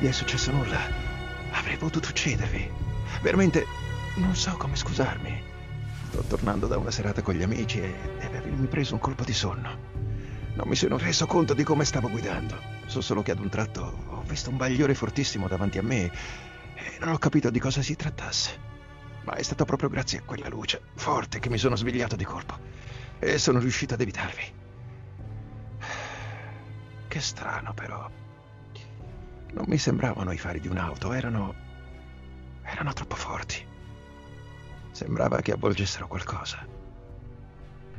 vi è successo nulla. Avrei potuto uccidervi. Veramente non so come scusarmi. Sto tornando da una serata con gli amici e deve avermi preso un colpo di sonno. Non mi sono reso conto di come stavo guidando. So solo che ad un tratto ho visto un bagliore fortissimo davanti a me e non ho capito di cosa si trattasse. Ma è stato proprio grazie a quella luce forte che mi sono svegliato di colpo e sono riuscito ad evitarvi. Che strano, però. Non mi sembravano i fari di un'auto, erano troppo forti. Sembrava che avvolgessero qualcosa.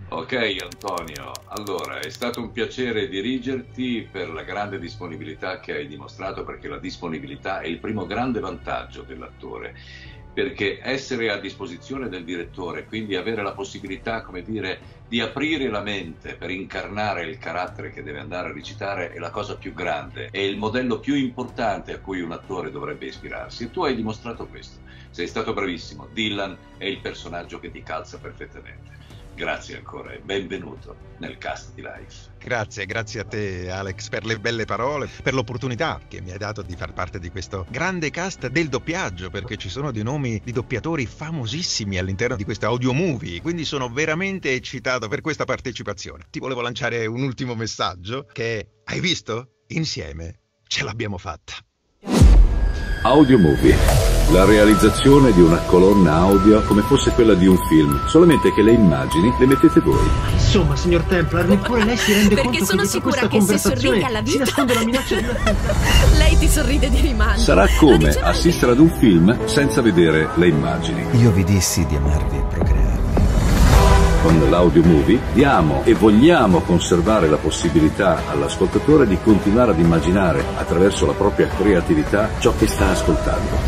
Ok, Antonio. Allora, è stato un piacere dirigerti per la grande disponibilità che hai dimostrato, perché la disponibilità è il primo grande vantaggio dell'attore. Perché essere a disposizione del direttore, quindi avere la possibilità, come dire, di aprire la mente per incarnare il carattere che deve andare a recitare, è la cosa più grande, è il modello più importante a cui un attore dovrebbe ispirarsi. E tu hai dimostrato questo, sei stato bravissimo. Dylan è il personaggio che ti calza perfettamente. Grazie ancora e benvenuto nel cast di Life. Grazie, grazie a te Alex per le belle parole, per l'opportunità che mi hai dato di far parte di questo grande cast del doppiaggio, perché ci sono dei nomi di doppiatori famosissimi all'interno di questa Audiomovie, quindi sono veramente eccitato per questa partecipazione. Ti volevo lanciare un ultimo messaggio che, hai visto? Insieme ce l'abbiamo fatta. Audiomovie. La realizzazione di una colonna audio come fosse quella di un film, solamente che le immagini le mettete voi. Insomma, signor Templar, neppure lei si rende conto che sono sicura che se sorride alla vita si nasconde la minaccia di una lei ti sorride di rimando. Sarà come assistere ad un film senza vedere le immagini. Io vi dissi di amarvi e procrearvi. Con l'Audiomovie diamo e vogliamo conservare la possibilità all'ascoltatore di continuare ad immaginare attraverso la propria creatività ciò che sta ascoltando.